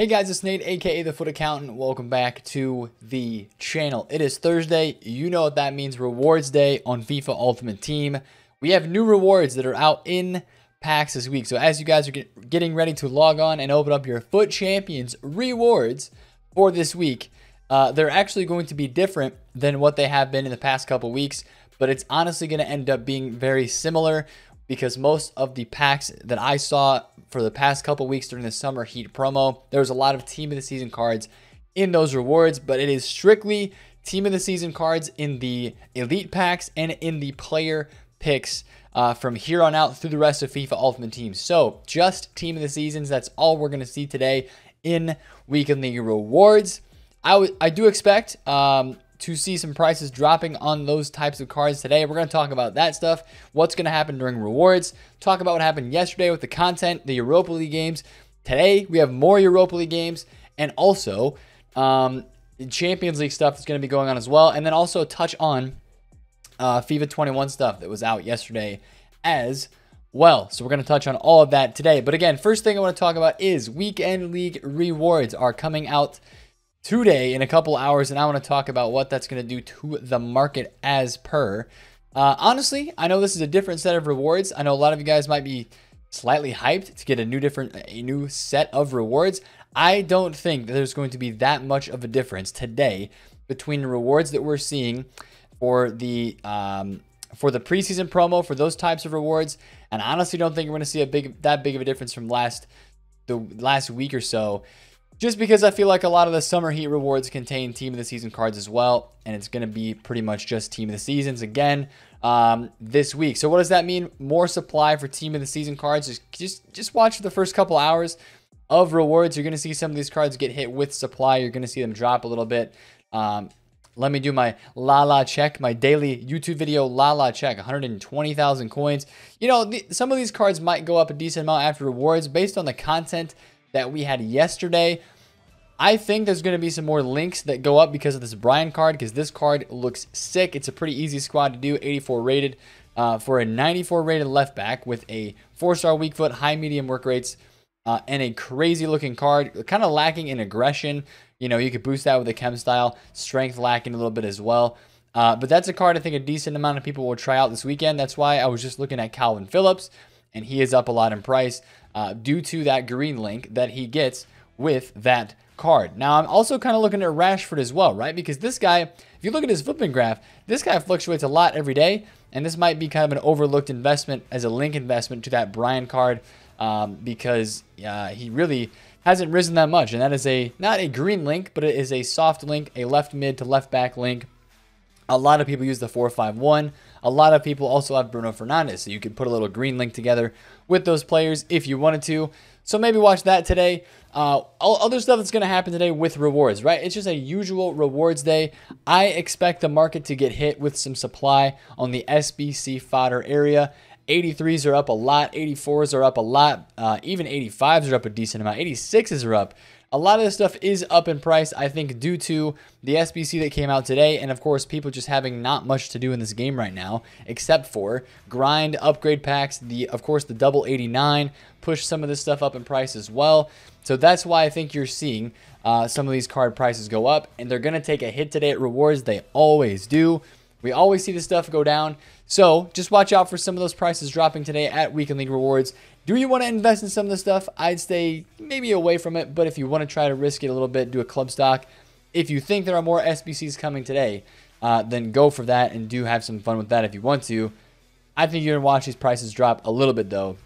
Hey guys, it's Nate, aka The Foot Accountant. Welcome back to the channel. It is Thursday. You know what that means, rewards day on FIFA Ultimate Team. We have new rewards that are out in packs this week. So as you guys are getting ready to log on and open up your Foot Champions rewards for this week, they're actually going to be different than what they have been in the past couple weeks, but it's honestly going to end up being very similar because most of the packs that I saw for the past couple weeks during the summer heat promo, there was a lot of team of the season cards in those rewards, but it is strictly team of the season cards in the elite packs and in the player picks from here on out through the rest of FIFA Ultimate Team. So just team of the seasons, that's all we're going to see today in Week of the Year rewards. I do expect to see some prices dropping on those types of cards today. We're going to talk about that stuff, what's going to happen during rewards, talk about what happened yesterday with the content, the Europa League games. Today, we have more Europa League games and also Champions League stuff that's going to be going on as well. And then also touch on FIFA 21 stuff that was out yesterday as well. So we're going to touch on all of that today. But again, first thing I want to talk about is Weekend League rewards are coming out today in a couple hours, and I want to talk about what that's going to do to the market as per. Honestly, I know this is a different set of rewards. I know a lot of you guys might be slightly hyped to get a new set of rewards. I don't think that there's going to be that much of a difference today between the rewards that we're seeing for the preseason promo for those types of rewards, and I honestly don't think we're going to see that big of a difference from the last week or so. Just because I feel like a lot of the summer heat rewards contain team of the season cards as well, and it's going to be pretty much just team of the seasons again this week. So what does that mean? More supply for team of the season cards. Just watch for the first couple hours of rewards. You're going to see some of these cards get hit with supply. You're going to see them drop a little bit. Let me do my la check, my daily YouTube video la check, 120,000 coins. You know, some of these cards might go up a decent amount after rewards based on the content that we had yesterday. I think there's going to be some more links that go up because of this Bryan card, because this card looks sick. It's a pretty easy squad to do, 84 rated for a 94 rated left back with a 4-star weak foot, high medium work rates, and a crazy looking card, kind of lacking in aggression. You know, you could boost that with a chem style, strength lacking a little bit as well. But that's a card I think a decent amount of people will try out this weekend. That's why I was just looking at Calvin Phillips, and he is up a lot in price due to that green link that he gets with that card. Now, I'm also kind of looking at Rashford as well, right? Because this guy, if you look at his flipping graph, this guy fluctuates a lot every day, and this might be kind of an overlooked investment as a link investment to that Bryan card because he really hasn't risen that much, and that is not a green link, but it is a soft link, a left mid to left back link. A lot of people use the 4-5-1. A lot of people also have Bruno Fernandes, so you could put a little green link together with those players if you wanted to. So maybe watch that today. All other stuff that's going to happen today with rewards, right? It's just a usual rewards day. I expect the market to get hit with some supply on the SBC fodder area. 83s are up a lot. 84s are up a lot. Even 85s are up a decent amount. 86s are up. A lot of this stuff is up in price, I think, due to the SBC that came out today and, of course, people just having not much to do in this game right now except for grind, upgrade packs, of course, the double 89, push some of this stuff up in price as well. So that's why I think you're seeing some of these card prices go up, and they're going to take a hit today at rewards. They always do. We always see this stuff go down. So just watch out for some of those prices dropping today at Weekend League Rewards. Do you want to invest in some of this stuff? I'd stay maybe away from it, but if you want to try to risk it a little bit, do a club stock. If you think there are more SBCs coming today, then go for that and do have some fun with that if you want to. I think you're going to watch these prices drop a little bit, though,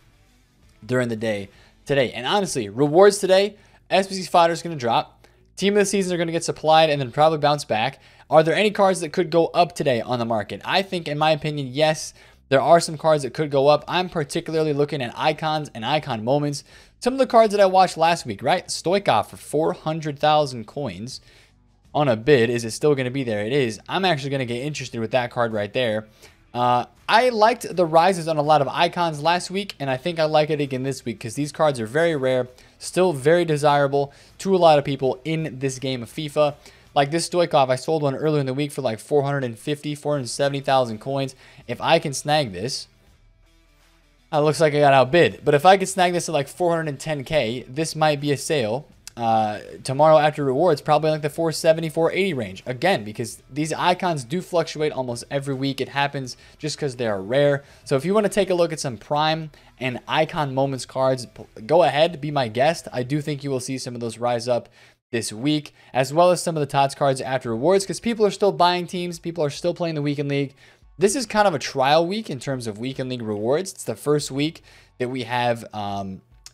during the day today. And honestly, rewards today, SBC fodder is going to drop. Team of the season are going to get supplied and then probably bounce back. Are there any cards that could go up today on the market? I think, in my opinion, yes, there are some cards that could go up. I'm particularly looking at icons and icon moments. Some of the cards that I watched last week, right? Stoichkov for 400,000 coins on a bid. Is it still going to be there? It is. I'm actually going to get interested with that card right there. I liked the rises on a lot of icons last week, and I think I like it again this week because these cards are very rare, still very desirable to a lot of people in this game of FIFA. Like this Stoichkov, I sold one earlier in the week for like 470,000 coins. If I can snag this, it looks like I got outbid. But if I could snag this at like 410K, this might be a sale tomorrow after rewards, probably like the 470, 480 range. Again, because these icons do fluctuate almost every week. It happens just because they are rare. So if you want to take a look at some prime and icon moments cards, go ahead, be my guest. I do think you will see some of those rise up this week, as well as some of the TOTS cards after rewards, because people are still buying teams. People are still playing the weekend league. This is kind of a trial week in terms of weekend league rewards. It's the first week that we have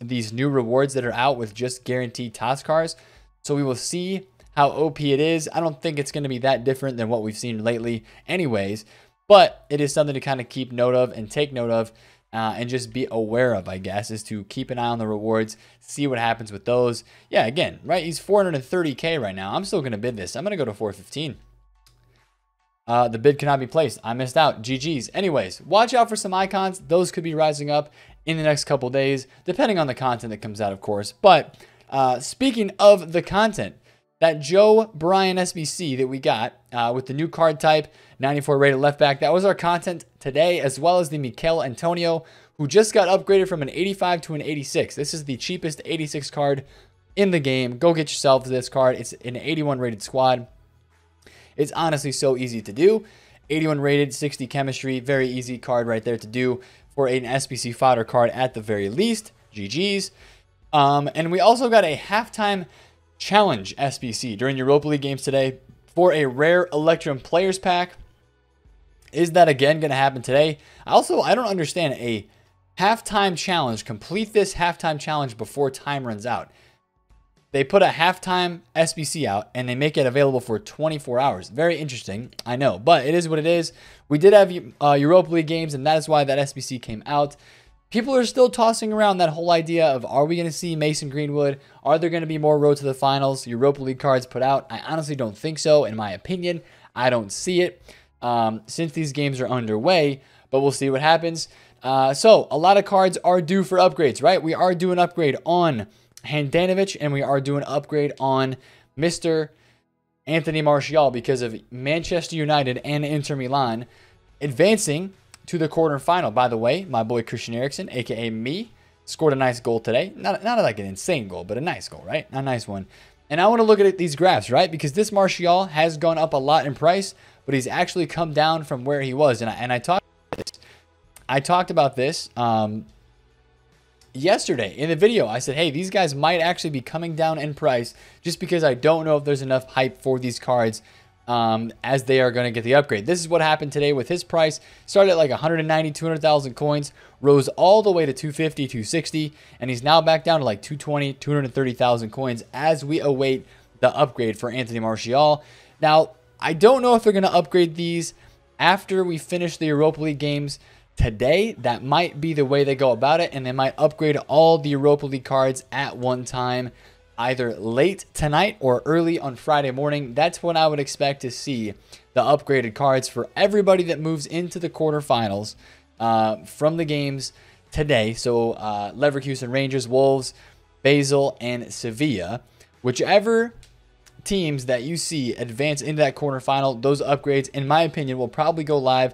these new rewards that are out with just guaranteed TOTS cards. So we will see how OP it is. I don't think it's going to be that different than what we've seen lately anyways, but it is something to kind of keep note of and take note of and just be aware of, I guess, is to keep an eye on the rewards, see what happens with those. Yeah, again, right? He's 430K right now. I'm still going to bid this. I'm going to go to 415. The bid cannot be placed. I missed out. GG's. Anyways, watch out for some icons. Those could be rising up in the next couple days, depending on the content that comes out, of course. But speaking of the content, that Joe Bryan SBC that we got with the new card type, 94 rated left back, that was our content today, as well as the Mikel Antonio, who just got upgraded from an 85 to an 86. This is the cheapest 86 card in the game. Go get yourself this card. It's an 81 rated squad. It's honestly so easy to do. 81 rated, 60 chemistry, very easy card right there to do for an SBC fodder card at the very least. GG's. And we also got a halftime challenge SBC during Europa League games today for a rare Electrum players pack. Is that again going to happen today? I don't understand a halftime challenge. Complete this halftime challenge before time runs out. They put a halftime SBC out and they make it available for 24 hours. Very interesting, I know, but it is what it is. We did have Europa League games, and that is why that SBC came out. People are still tossing around that whole idea of, are we going to see Mason Greenwood? Are there going to be more Road to the Finals Europa League cards put out? I honestly don't think so, in my opinion. I don't see it since these games are underway, but we'll see what happens. So a lot of cards are due for upgrades, right? We are due an upgrade on Handanovic, and we are doing an upgrade on Mr. Anthony Martial because of Manchester United and Inter Milan advancing to the quarterfinal. By the way, my boy Christian Eriksen, aka me, scored a nice goal today. Not like an insane goal, but a nice goal, right? A nice one. And I want to look at these graphs, right? Because this Martial has gone up a lot in price, but he's actually come down from where he was. And I talked about this. Yesterday in the video. I said, hey, these guys might actually be coming down in price just because I don't know if there's enough hype for these cards as they are going to get the upgrade. This is what happened today with his price. Started at like 190, 200,000 coins, rose all the way to 250, 260, and he's now back down to like 220, 230,000 coins as we await the upgrade for Anthony Martial. Now, I don't know if they're going to upgrade these after we finish the Europa League games today. That might be the way they go about it, and they might upgrade all the Europa League cards at one time, either late tonight or early on Friday morning. That's when I would expect to see the upgraded cards for everybody that moves into the quarterfinals from the games today. So Leverkusen, Rangers, Wolves, Basel, and Sevilla, whichever teams that you see advance into that quarterfinal, those upgrades, in my opinion, will probably go live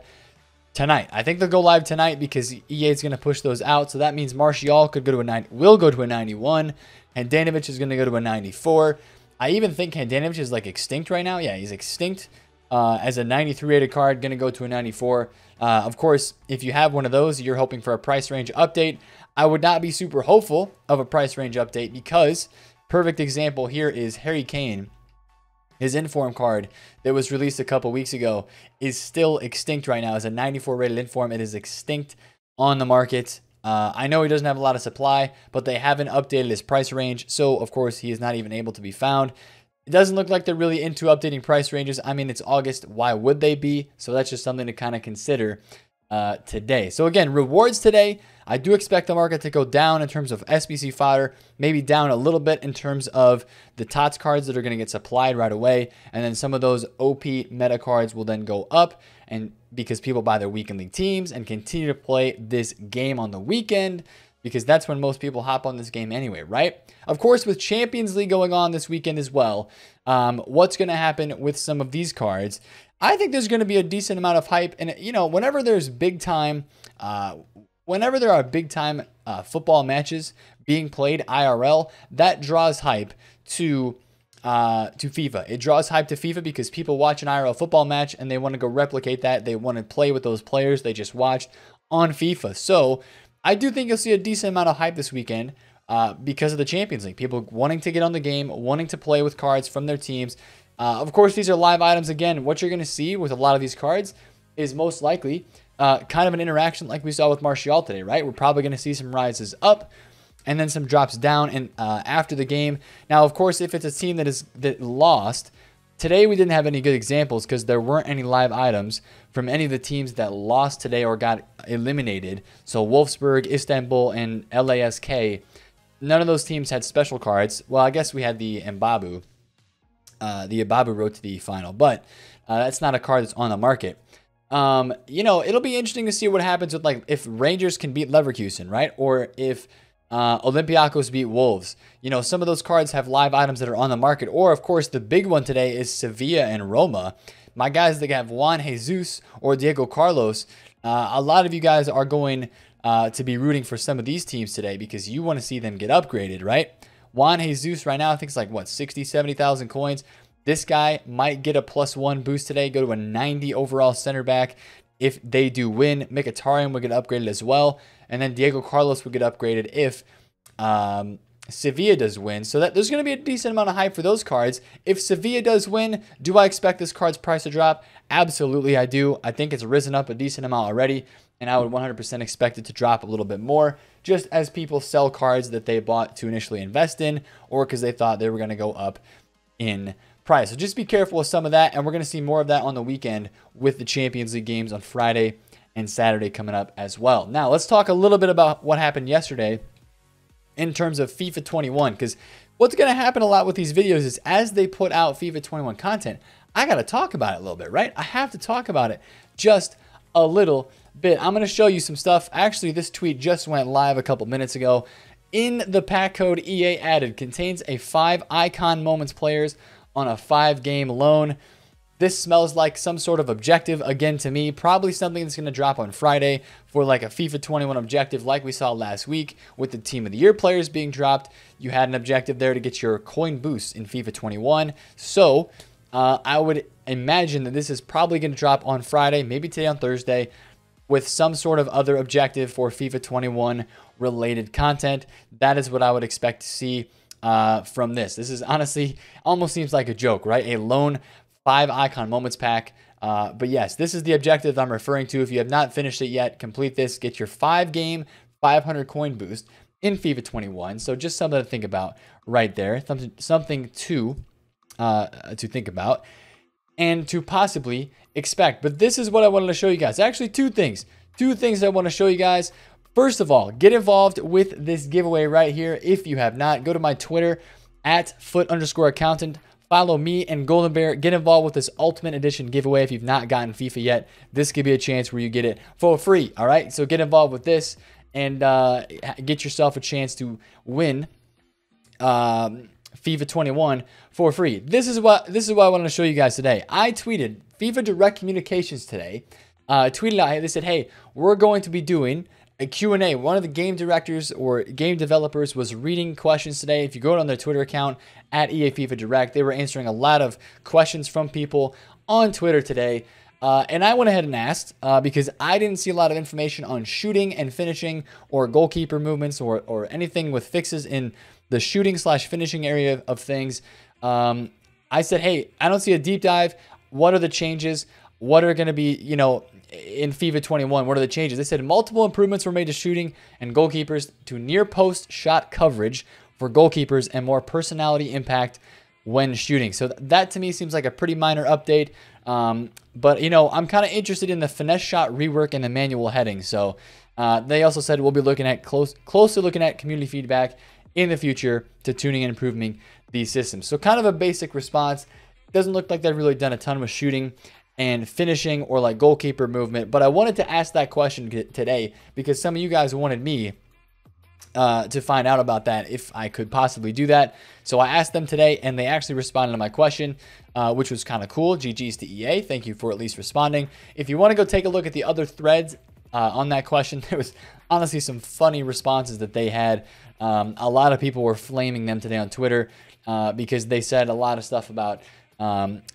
tonight. I think they'll go live tonight because EA is going to push those out. So that means Martial could go to a 90, will go to a 91, and Handanovic is going to go to a 94. I even think Handanovic is like extinct right now. Yeah, he's extinct as a 93 rated card, going to go to a 94. Of course, if you have one of those, you're hoping for a price range update. I would not be super hopeful of a price range update because perfect example here is Harry Kane. His Inform card that was released a couple weeks ago is still extinct right now. It's a 94 rated Inform. It is extinct on the market. I know he doesn't have a lot of supply, but they haven't updated his price range. So, of course, he is not even able to be found. It doesn't look like they're really into updating price ranges. I mean, it's August. Why would they be? So that's just something to kind of consider today. So, again, rewards today. I do expect the market to go down in terms of SBC fodder, maybe down a little bit in terms of the TOTS cards that are going to get supplied right away. And then some of those OP meta cards will then go up, and because people buy their weekend league teams and continue to play this game on the weekend, because that's when most people hop on this game anyway, right? Of course, with Champions League going on this weekend as well, what's going to happen with some of these cards? I think there's going to be a decent amount of hype. And, you know, whenever there's big time, whenever there are big-time football matches being played IRL, that draws hype to FIFA. It draws hype to FIFA because people watch an IRL football match and they want to go replicate that. They want to play with those players they just watched on FIFA. So I do think you'll see a decent amount of hype this weekend because of the Champions League. People wanting to get on the game, wanting to play with cards from their teams. Of course, these are live items. Again, what you're going to see with a lot of these cards is most likely kind of an interaction like we saw with Martial today, right? We're probably going to see some rises up and then some drops down and after the game. Now, of course, if it's a team that lost, today we didn't have any good examples because there weren't any live items from any of the teams that lost today or got eliminated. So Wolfsburg, Istanbul, and LASK, none of those teams had special cards. Well, I guess we had the Mbabu. The Mbabu road to the final, but that's not a card that's on the market. You know, it'll be interesting to see what happens with, like, if Rangers can beat Leverkusen, right? Or if Olympiacos beat Wolves. You know, some of those cards have live items that are on the market. Or, of course, the big one today is Sevilla and Roma. My guys that have Juan Jesus or Diego Carlos, a lot of you guys are going to be rooting for some of these teams today because you want to see them get upgraded, right? Juan Jesus right now, I think it's like, what, 60, 70,000 coins. This guy might get a +1 boost today, go to a 90 overall center back. If they do win, Mkhitaryan would get upgraded as well. And then Diego Carlos would get upgraded if Sevilla does win. So that there's going to be a decent amount of hype for those cards. If Sevilla does win, do I expect this card's price to drop? Absolutely, I do. I think it's risen up a decent amount already, and I would 100% expect it to drop a little bit more just as people sell cards that they bought to initially invest in or because they thought they were going to go up in price. So just be careful with some of that, and we're going to see more of that on the weekend with the Champions League games on Friday and Saturday coming up as well. Now, let's talk a little bit about what happened yesterday in terms of FIFA 21 because what's going to happen a lot with these videos is as they put out FIFA 21 content, I got to talk about it a little bit, right? I have to talk about it just a little bit. I'm going to show you some stuff. Actually, this tweet just went live a couple minutes ago. In the pack code EA added contains a 5 icon moments players on a 5-game loan. This smells like some sort of objective again to me, probably something that's going to drop on Friday for like a FIFA 21 objective like we saw last week with the Team of the Year players being dropped. You had an objective there to get your coin boost in FIFA 21. So I would imagine that this is probably going to drop on Friday, maybe today on Thursday, with some sort of other objective for FIFA 21 related content. That is what I would expect to see from this. This is honestly almost seems like a joke, right? A loan 5 icon moments pack. But yes, this is the objective I'm referring to. If you have not finished it yet, complete this, get your 5-game 500 coin boost in FIFA 21. So just something to think about right there. Something to think about and to possibly expect. But this is what I wanted to show you guys. Actually, two things I want to show you guys. First of all, get involved with this giveaway right here. If you have not, go to my Twitter at @foot_accountant. Follow me and Golden Bear. Get involved with this Ultimate Edition giveaway. If you've not gotten FIFA yet, this could be a chance where you get it for free. All right, so get involved with this and get yourself a chance to win FIFA 21 for free. This is what I wanted to show you guys today. I tweeted FIFA Direct Communications today. Tweeted out, they said, "Hey, we're going to be doing a Q&A." One of the game directors or game developers was reading questions today. If you go on their Twitter account at EA FIFA Direct, they were answering a lot of questions from people on Twitter today. And I went ahead and asked because I didn't see a lot of information on shooting and finishing or goalkeeper movements or anything with fixes in the shooting/finishing area of things. I said, "Hey, I don't see a deep dive. What are the changes? What are going to be, you know, in FIFA 21, what are the changes?" They said multiple improvements were made to shooting and goalkeepers, to near post shot coverage for goalkeepers, and more personality impact when shooting. So that to me seems like a pretty minor update. But, you know, I'm kind of interested in the finesse shot rework and the manual heading. So they also said we'll be looking at closely looking at community feedback in the future to tuning and improving these systems. So kind of a basic response. Doesn't look like they've really done a ton with shooting and finishing or like goalkeeper movement, but I wanted to ask that question today because some of you guys wanted me to find out about that if I could possibly do that. So I asked them today and they actually responded to my question, which was kind of cool. GG's to EA. Thank you for at least responding. If you want to go take a look at the other threads on that question, there was honestly some funny responses that they had. A lot of people were flaming them today on Twitter. because they said a lot of stuff about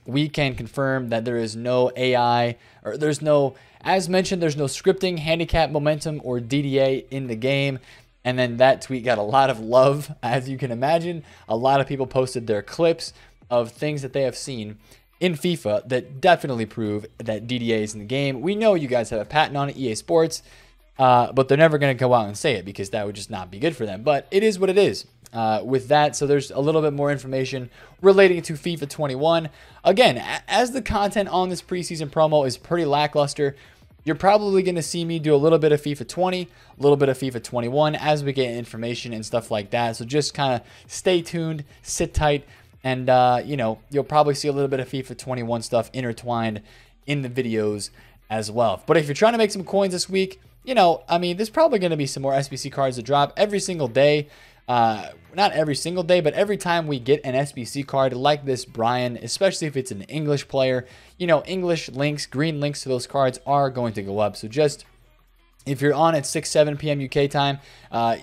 we can confirm that there is no AI, or there's no, as mentioned, there's no scripting, handicap, momentum, or DDA in the game. And then that tweet got a lot of love, as you can imagine. A lot of people posted their clips of things that they have seen in FIFA that definitely prove that DDA is in the game. We know you guys have a patent on it, EA Sports, but they're never going to go out and say it because that would just not be good for them. But it is what it is. With that, so there's a little bit more information relating to FIFA 21. Again, as the content on this preseason promo is pretty lackluster, you're probably going to see me do a little bit of FIFA 20, a little bit of FIFA 21 as we get information and stuff like that. So just kind of stay tuned, sit tight, and you know, you'll probably see a little bit of FIFA 21 stuff intertwined in the videos as well. But if you're trying to make some coins this week, you know, I mean, there's probably going to be some more SBC cards to drop every single day. Not every single day, but every time we get an SBC card like this Bryan, especially if it's an English player, you know, English links, green links to those cards are going to go up. So just if you're on at 6, 7 p.m. UK time,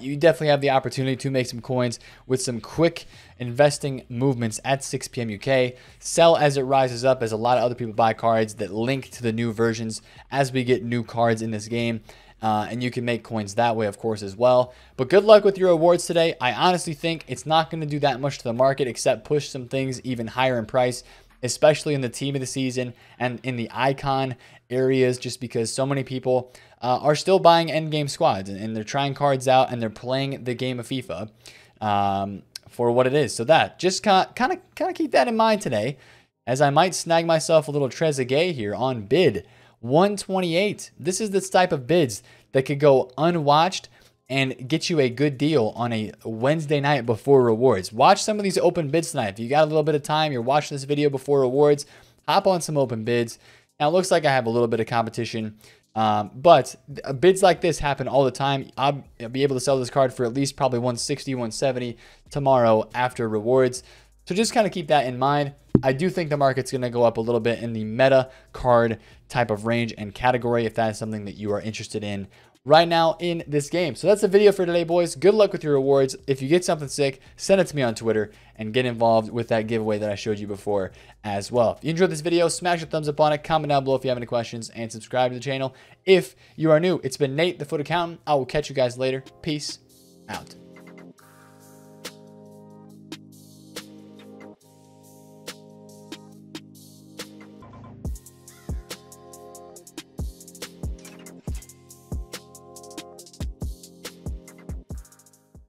you definitely have the opportunity to make some coins with some quick investing movements at 6 p.m. UK. Sell as it rises up, as a lot of other people buy cards that link to the new versions as we get new cards in this game. And you can make coins that way, of course, as well. But good luck with your awards today. I honestly think it's not going to do that much to the market except push some things even higher in price, especially in the team of the season and in the icon areas, just because so many people are still buying endgame squads and they're trying cards out and they're playing the game of FIFA for what it is. So that just kind of keep that in mind today, as I might snag myself a little Trezeguet here on bid 128. This is the type of bids that could go unwatched and get you a good deal on a Wednesday night before rewards. Watch some of these open bids tonight. If you got a little bit of time, you're watching this video before rewards, hop on some open bids. Now it looks like I have a little bit of competition, but bids like this happen all the time. I'll be able to sell this card for at least probably 160, 170 tomorrow after rewards. So just kind of keep that in mind. I do think the market's going to go up a little bit in the meta card type of range and category if that is something that you are interested in right now in this game. So that's the video for today, boys. Good luck with your rewards. If you get something sick, send it to me on Twitter and get involved with that giveaway that I showed you before as well. If you enjoyed this video, smash a thumbs up on it. Comment down below if you have any questions and subscribe to the channel if you are new. It's been Nate, the Foot Accountant. I will catch you guys later. Peace out.